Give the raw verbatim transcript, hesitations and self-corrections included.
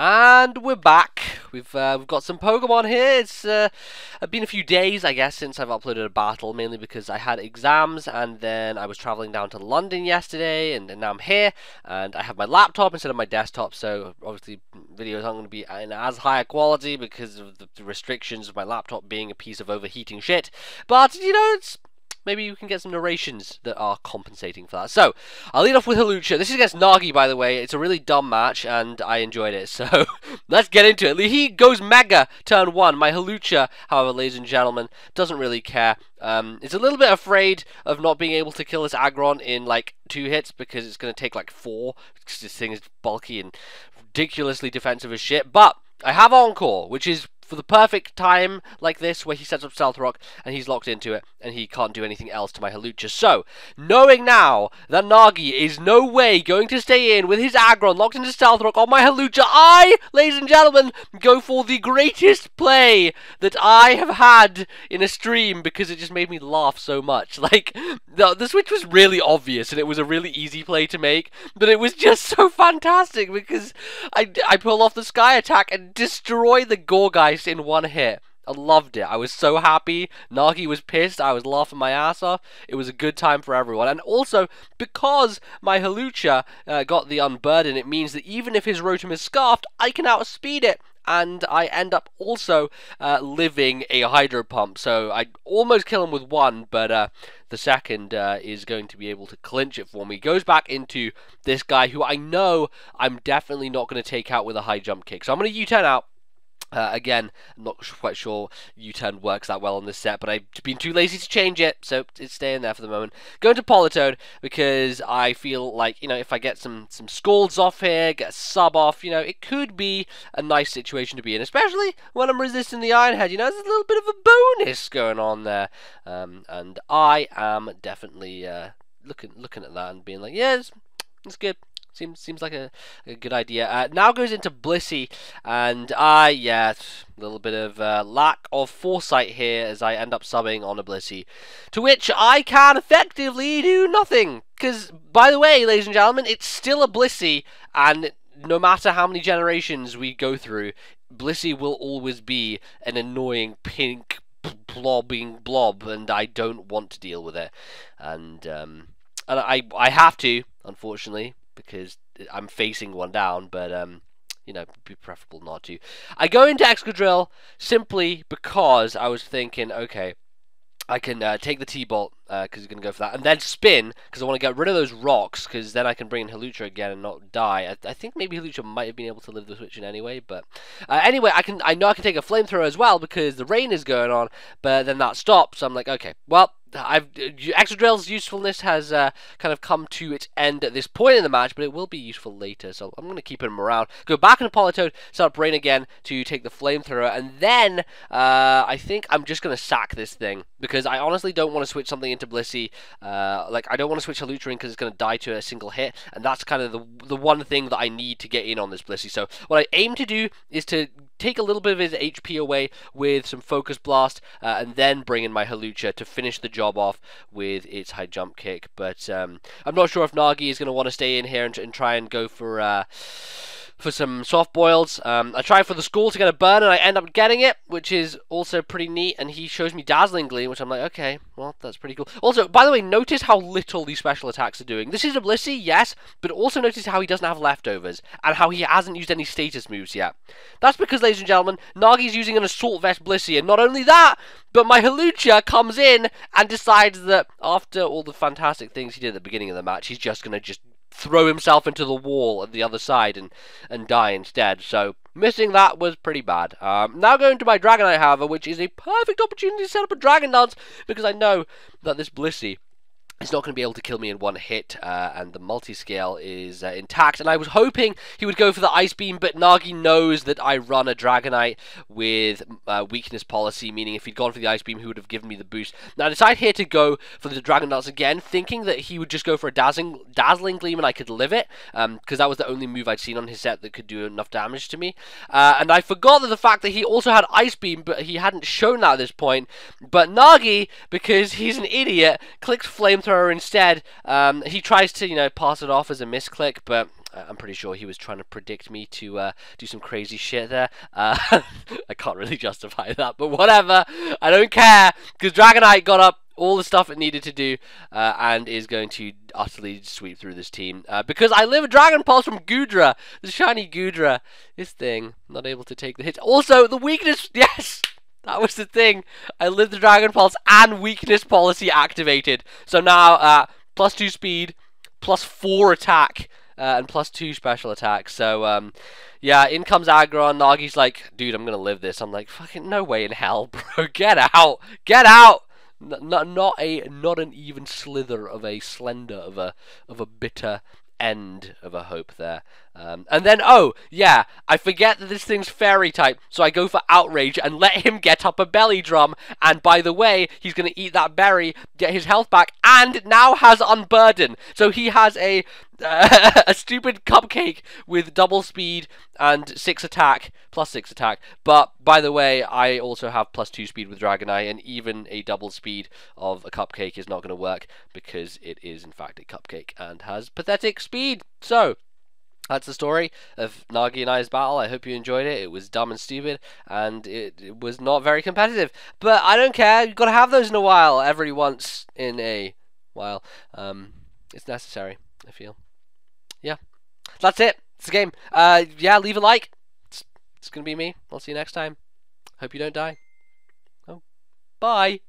And we're back. We've uh, we've got some Pokemon here. It's uh, been a few days, I guess, since I've uploaded a battle, mainly because I had exams and then I was travelling down to London yesterday, and, and now I'm here, and I have my laptop instead of my desktop, so obviously videos aren't going to be in as high a quality because of the restrictions of my laptop being a piece of overheating shit. But you know, it's maybe you can get some narrations that are compensating for that. So, I'll lead off with Hawlucha. This is against Nagi, by the way. It's a really dumb match, and I enjoyed it. So, let's get into it. He goes Mega turn one. My Hawlucha, however, ladies and gentlemen, doesn't really care. Um, it's a little bit afraid of not being able to kill this Aggron in, like, two hits, because it's going to take, like, four, because this thing is bulky and ridiculously defensive as shit. But I have Encore, which is for the perfect time like this, where he sets up Stealth Rock and he's locked into it and he can't do anything else to my Hawlucha. So, knowing now that Nagi is no way going to stay in with his Aggron locked into Stealth Rock on my Hawlucha, I, ladies and gentlemen, go for the greatest play that I have had in a stream, because it just made me laugh so much. Like, the, the switch was really obvious and it was a really easy play to make, but it was just so fantastic because I, I pull off the Sky Attack and destroy the Gore Geist in one hit. I loved it. I was so happy. Nagi was pissed. I was laughing my ass off. It was a good time for everyone. And also, because my Hawlucha uh, got the Unburden, it means that even if his Rotom is scarfed, I can outspeed it. And I end up also uh, living a Hydro Pump. So I almost kill him with one, but uh, the second uh, is going to be able to clinch it for me. He goes back into this guy who I know I'm definitely not going to take out with a High Jump Kick. So I'm going to U-turn out. Uh, again, I'm not quite sure U-turn works that well on this set, but I've been too lazy to change it, so it's staying there for the moment. Going to Politoed, because I feel like, you know, if I get some, some Scalds off here, get a sub off, you know, it could be a nice situation to be in, especially when I'm resisting the Iron Head. You know, there's a little bit of a bonus going on there, um, and I am definitely uh, looking looking at that and being like, yes, it's good. Seems seems like a, a good idea. Uh, now goes into Blissey, and I, yeah, a little bit of uh, lack of foresight here as I end up subbing on a Blissey, to which I can effectively do nothing. Because, by the way, ladies and gentlemen, it's still a Blissey, and no matter how many generations we go through, Blissey will always be an annoying pink blobbing blob, and I don't want to deal with it. And, um, and I, I have to, unfortunately, because I'm facing one down, but, um, you know, it'd be preferable not to. I go into Excadrill simply because I was thinking, okay, I can uh, take the T-Bolt, because uh, he's going to go for that, and then spin, because I want to get rid of those rocks, because then I can bring in Hawlucha again and not die. I, I think maybe Hawlucha might have been able to live the switch in anyway, but... Uh, anyway, I can I know I can take a Flamethrower as well, because the rain is going on, but then that stops, so I'm like, okay, well... I've, Excadrill's usefulness has uh, kind of come to its end at this point in the match, but it will be useful later, so I'm going to keep him around. Go back into Politoed, set up Rain again to take the Flamethrower, and then uh, I think I'm just going to sack this thing, because I honestly don't want to switch something into Blissey. Uh, like, I don't want to switch Hawlucha in because it's going to die to a single hit, and that's kind of the, the one thing that I need to get in on this Blissey. So what I aim to do is to take a little bit of his H P away with some Focus Blast, uh, and then bring in my Hawlucha to finish the job job off with its High Jump Kick. But um, I'm not sure if Nagi is going to want to stay in here and, and try and go for uh, for some Soft Boils. Um, I try for the Scald to get a burn and I end up getting it, which is also pretty neat, and he shows me Dazzling Gleam, which I'm like, okay, well, that's pretty cool. Also, by the way, notice how little these special attacks are doing. This is a Blissey, yes, but also notice how he doesn't have Leftovers and how he hasn't used any status moves yet. That's because, ladies and gentlemen, Nagi's using an Assault Vest Blissey, and not only that, but my Hawlucha comes in and decides that after all the fantastic things he did at the beginning of the match, he's just going to just throw himself into the wall at the other side and, and die instead. So, missing that was pretty bad. Um, now going to my Dragonite, however, which is a perfect opportunity to set up a Dragon Dance, because I know that this Blissey it's not going to be able to kill me in one hit, uh, and the multi-scale is uh, intact. And I was hoping he would go for the Ice Beam, but Nagi knows that I run a Dragonite with uh, Weakness Policy, meaning if he'd gone for the Ice Beam, he would have given me the boost. Now, I decide here to go for the Dragon Dance again, thinking that he would just go for a Dazzling, dazzling Gleam and I could live it, because um, that was the only move I'd seen on his set that could do enough damage to me. Uh, and I forgot that the fact that he also had Ice Beam, but he hadn't shown that at this point. But Nagi, because he's an idiot, clicks Flamethrower instead. Um, he tries to, you know, pass it off as a misclick, but I'm pretty sure he was trying to predict me to uh, do some crazy shit there. Uh, I can't really justify that, but whatever. I don't care, because Dragonite got up all the stuff it needed to do, uh, and is going to utterly sweep through this team. Uh, because I live a Dragon Pulse from Goodra, the shiny Goodra. This thing, not able to take the hits. Also, the weakness, yes! That was the thing. I lived the Dragon Pulse and Weakness Policy activated. So now, uh, plus two speed, plus four attack, uh, and plus two special attack. So, um, yeah, in comes Aggron. Nagi's like, dude, I'm going to live this. I'm like, fucking no way in hell, bro. Get out. Get out. N not, not a not an even slither of a slender of a of a bitter end of a hope there. Um, and then, oh, yeah, I forget that this thing's fairy type, so I go for Outrage and let him get up a Belly Drum, and by the way, he's going to eat that berry, get his health back, and now has Unburden, so he has a uh, a stupid cupcake with double speed and six attack, plus six attack, but by the way, I also have plus two speed with Dragonite, and even a double speed of a cupcake is not going to work, because it is in fact a cupcake and has pathetic speed. So that's the story of Nagi and I's battle. I hope you enjoyed it. It was dumb and stupid, and it, it was not very competitive. But I don't care. You've got to have those in a while, every once in a while. Um, it's necessary, I feel. Yeah. That's it. It's the game. Uh, yeah, leave a like. It's, it's going to be me. I'll see you next time. Hope you don't die. Oh, bye.